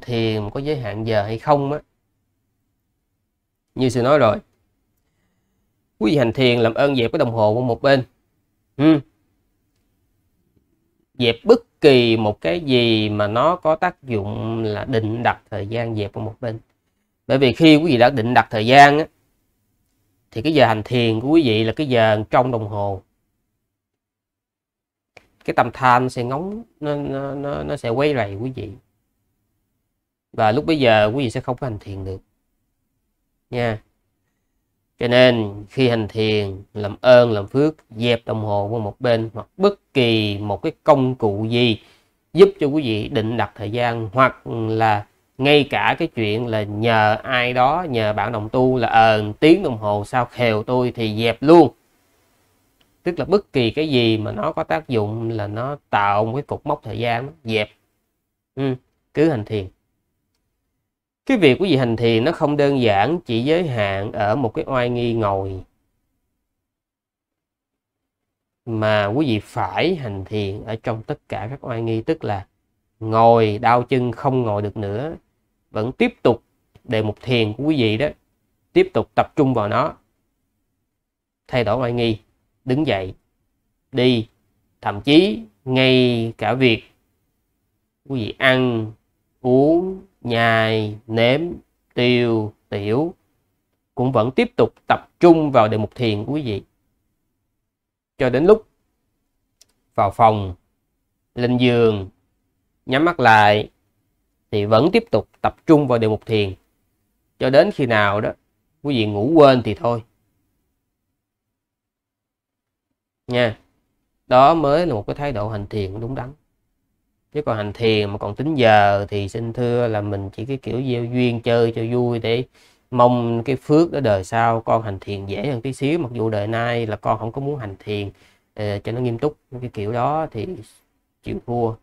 hành thiền có giới hạn giờ hay không á. Như sư nói rồi, quý vị hành thiền làm ơn dẹp cái đồng hồ qua một bên. Dẹp bất kỳ một cái gì mà nó có tác dụng là định đặt thời gian, dẹp qua một bên. Bởi vì khi quý vị đã định đặt thời gian á, thì cái giờ hành thiền của quý vị là cái giờ trong đồng hồ. Cái tâm tham sẽ ngóng, nó sẽ quấy rầy quý vị. Và lúc bây giờ quý vị sẽ không có hành thiền được nha. Cho nên khi hành thiền làm ơn làm phước dẹp đồng hồ qua một bên, hoặc bất kỳ một cái công cụ gì giúp cho quý vị định đặt thời gian, hoặc là ngay cả cái chuyện là nhờ ai đó, nhờ bạn đồng tu là tiếng đồng hồ sao khều tôi thì dẹp luôn. Tức là bất kỳ cái gì mà nó có tác dụng là nó tạo một cái cột mốc thời gian đó, dẹp. Cứ hành thiền. Cái việc của vị hành thiền nó không đơn giản chỉ giới hạn ở một cái oai nghi ngồi, mà quý vị phải hành thiền ở trong tất cả các oai nghi. Tức là ngồi đau chân không ngồi được nữa, vẫn tiếp tục đề mục thiền của quý vị đó, tiếp tục tập trung vào nó, thay đổi oai nghi, đứng dậy đi. Thậm chí ngay cả việc quý vị ăn uống, nhai, nếm, tiêu, tiểu cũng vẫn tiếp tục tập trung vào đề mục thiền của quý vị, cho đến lúc vào phòng, lên giường, nhắm mắt lại thì vẫn tiếp tục tập trung vào đề mục thiền, cho đến khi nào đó quý vị ngủ quên thì thôi nha. Đó mới là một cái thái độ hành thiền đúng đắn. Chứ còn hành thiền mà còn tính giờ thì xin thưa là mình chỉ cái kiểu gieo duyên chơi cho vui để mong cái phước đó đời sau con hành thiền dễ hơn tí xíu, mặc dù đời nay là con không có muốn hành thiền cho nó nghiêm túc, cái kiểu đó thì chịu thua.